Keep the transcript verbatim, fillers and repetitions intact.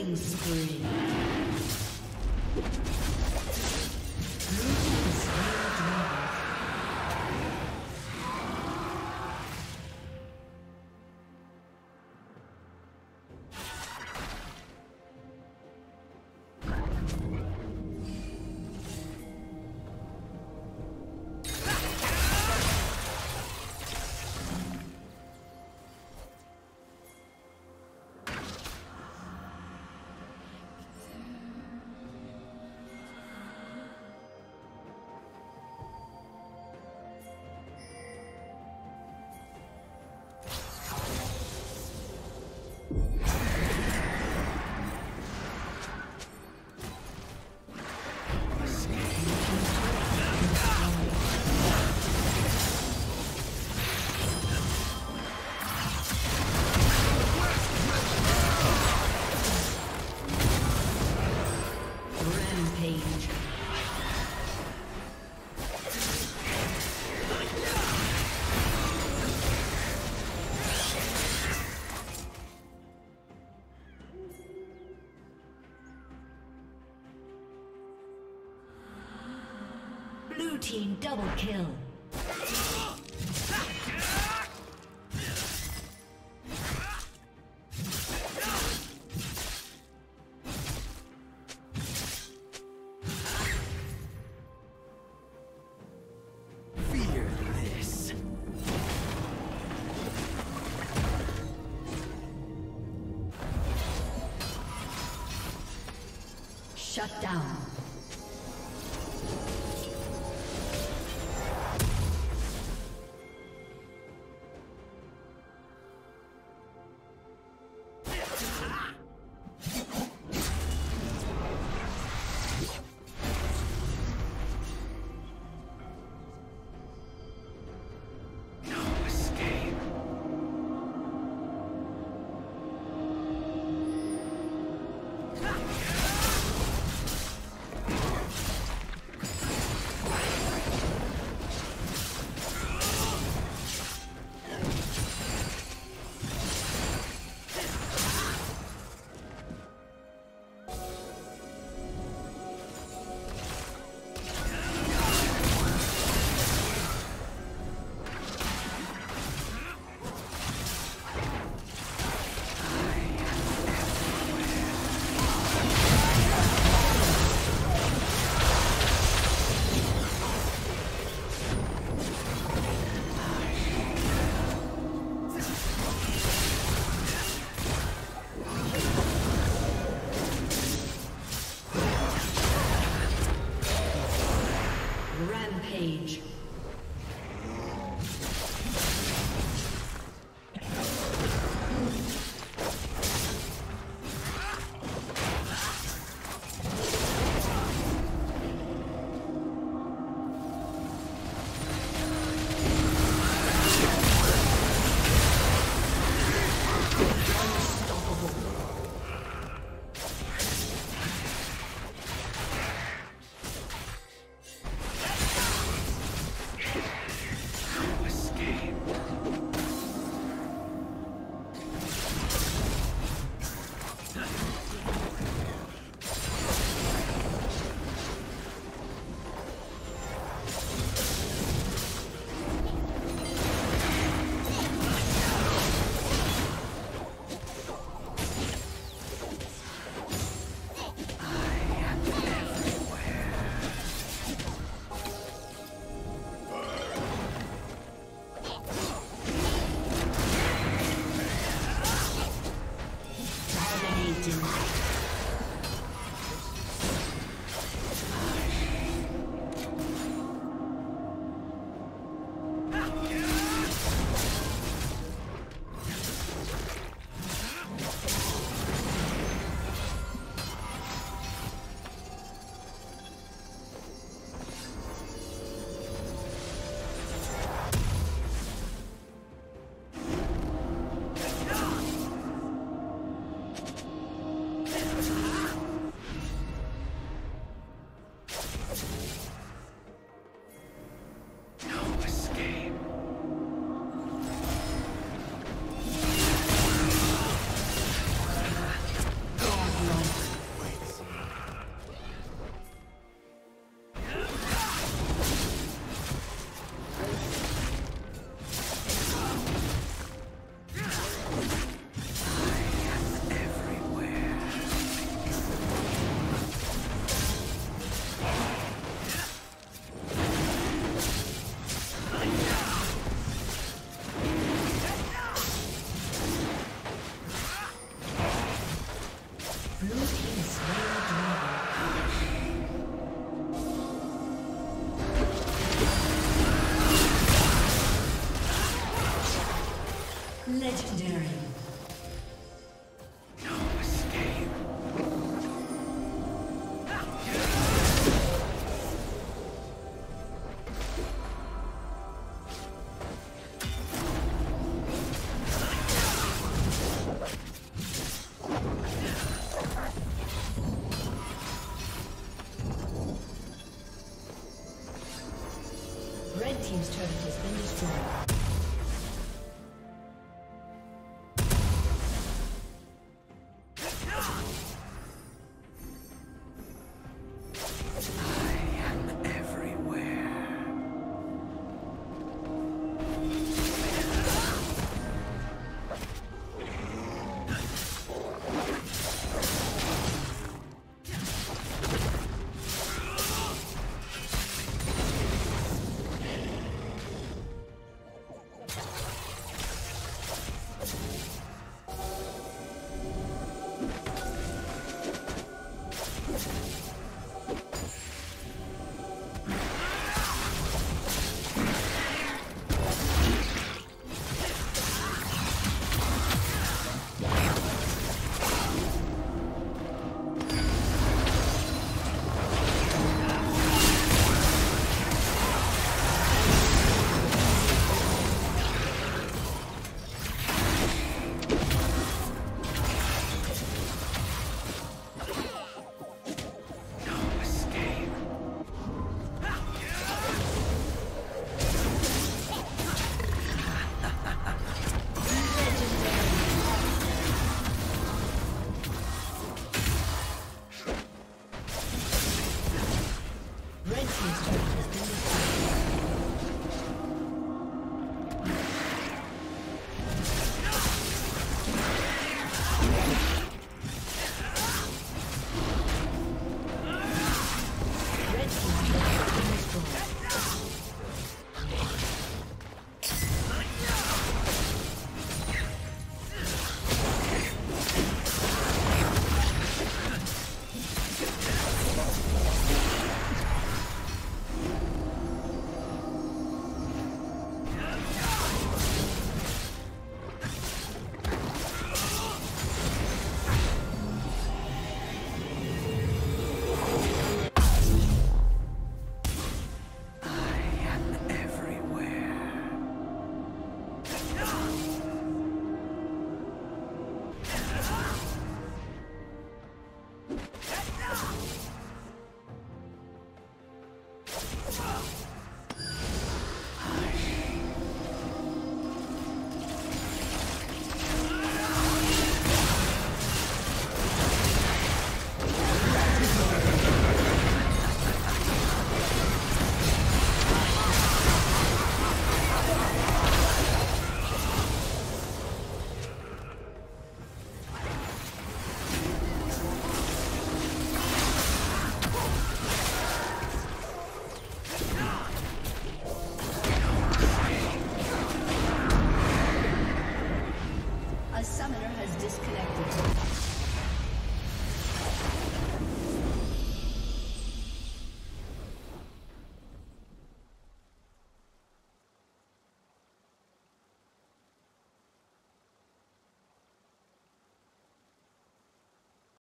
Killing spree. Team double kill. Shut down. Legendary.